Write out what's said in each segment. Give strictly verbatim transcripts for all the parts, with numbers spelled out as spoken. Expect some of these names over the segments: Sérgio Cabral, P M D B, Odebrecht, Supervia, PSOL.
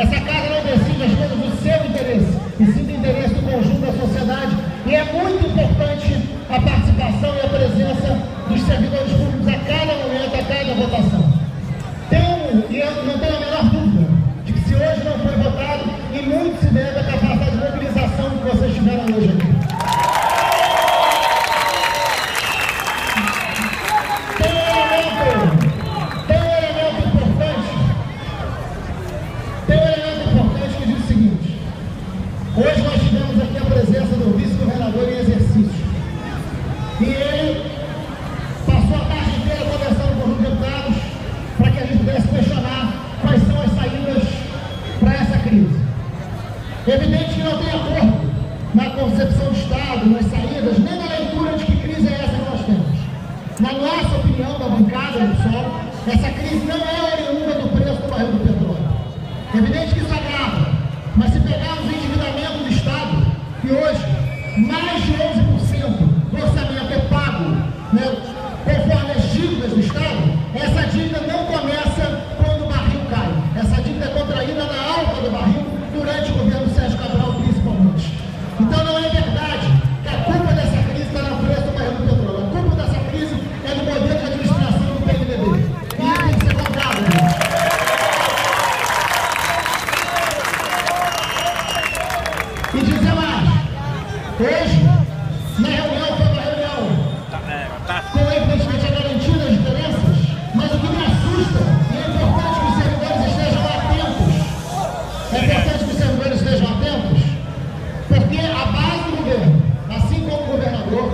Essa casa não decide as coisas do seu interesse, e sim do interesse do conjunto da sociedade. E é muito importante a participação e a presença dos servidores públicos a cada momento, a cada votação. Tenho, e eu não tenho a menor dúvida, de que se hoje não foi votado, e muito se deve à capacidade de mobilização que vocês tiveram hoje aqui. Hoje nós tivemos aqui a presença do vice-governador em exercício. E ele passou a tarde inteira conversando com os deputados para que a gente pudesse questionar quais são as saídas para essa crise. Evidente que não tem acordo na concepção do Estado, nas saídas, nem na leitura de que crise é essa que nós temos. Na nossa opinião, da bancada do P SOL, essa crise não é oriunda do preço do barril do petróleo. Evidente que isso agrava, mas se pegarmos o endividamento do Estado, que hoje mais de onze por cento do orçamento é pago, né, conforme as dívidas do Estado, essa dívida não começa quando o barril cai. Essa dívida é contraída na alta do barril durante o governo Sérgio Cabral, principalmente. Então não é verdade que a culpa dessa crise está na preço do barril do petróleo. A culpa dessa crise é do modelo de administração do P M D B. E isso tem que ser contado, né? E dizer mais, hoje, na reunião, foi uma reunião com evidentemente a garantia das diferenças, mas o que me assusta, e é importante que os servidores estejam atentos, é importante que os servidores estejam atentos, porque a base do governo, assim como o governador,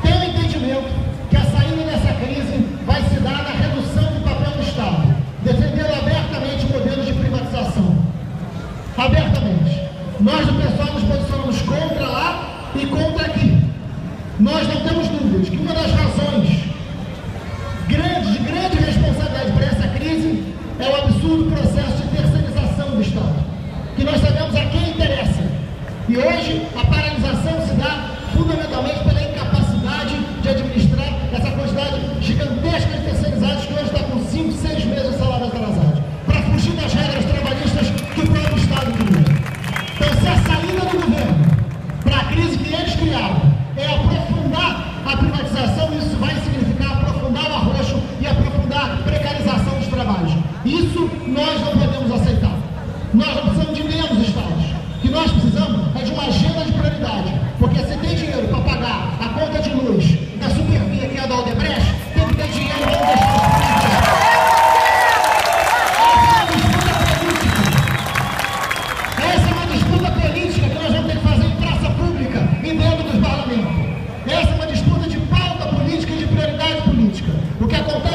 tem o entendimento que a saída dessa crise vai se dar na redução do papel do Estado, defendendo abertamente modelos de privatização. Abertamente. Nós do P SOL nos posicionamos contra lá e contra aqui. Nós não temos dúvidas que uma das razões grandes, de grande responsabilidade para essa crise é o absurdo processo de terceirização do Estado, que nós sabemos a quem interessa. E hoje a paralisação se dá fundamentalmente pela incapacidade de administrar essa quantidade gigantesca de terceirizados que hoje está com cinco, seis meses de salário atrasado, para fugir das regras trabalhistas que o próprio Estado cria. Então, se a saída do governo para a crise que eles criaram é aprofundar a privatização, isso vai significar aprofundar o arroxo e aprofundar a precarização dos trabalhos. Isso nós não podemos aceitar. Nós não precisamos de menos Estados. O que nós precisamos é de uma agenda de prioridade, porque se tem dinheiro para pagar a conta de luz da Supervia, que é a da Odebrecht, tem que ter dinheiro para investir. O que acontece?